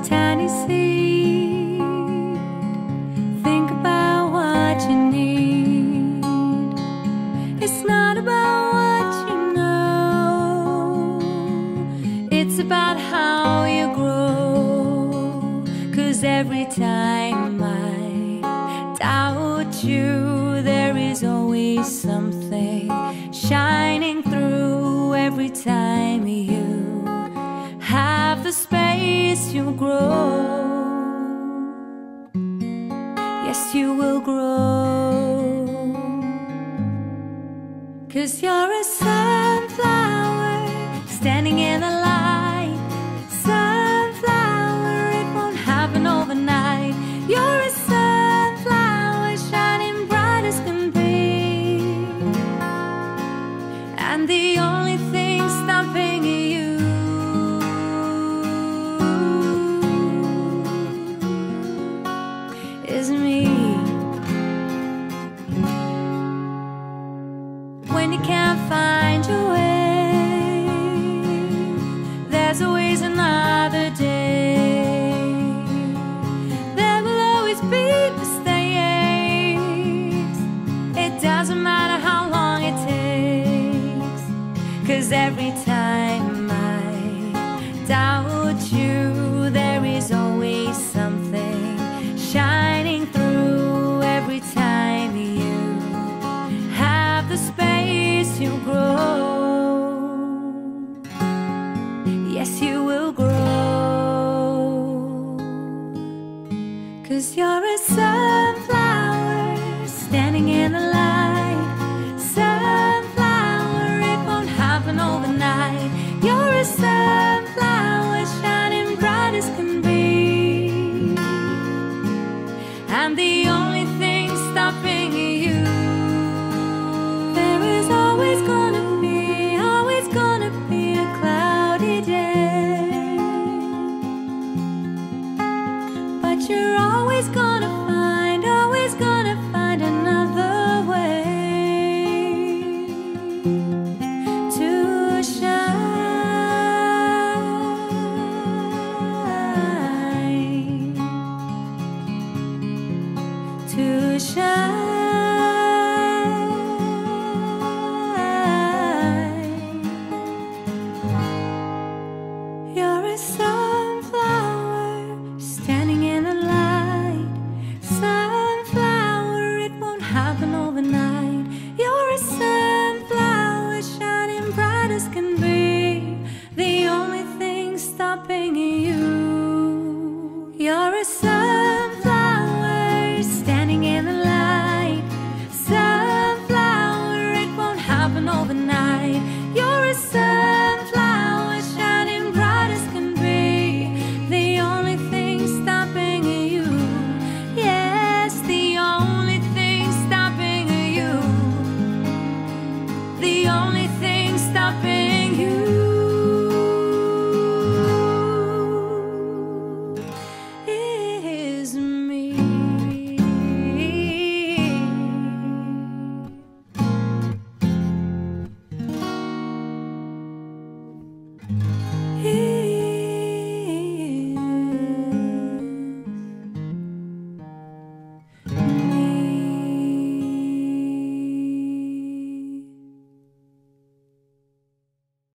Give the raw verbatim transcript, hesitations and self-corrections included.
a tiny seed. Think about what you need. It's not about what you know, it's about how you grow. 'Cause every time I doubt you, there is always something shining through. Every time you have the space, you'll grow. Yes, you will grow. 'Cause you're a sunflower standing in the light. Sunflower, it won't happen overnight. You're a sunflower shining bright as can be, and the only thing stopping you is me. When you can't find your way, there's always another day. There will always be mistakes. It doesn't matter how long it takes. 'Cause every time I doubt you, there is always something shining. You'll grow. Yes, you will grow. 'Cause you're a sunflower standing in the light. Sunflower, it won't happen overnight. You're a sunflower shining bright as can be, and the only thing stopping you, always gonna be, always gonna be a cloudy day. But you're always gonna find, always gonna find another way to shine, to shine.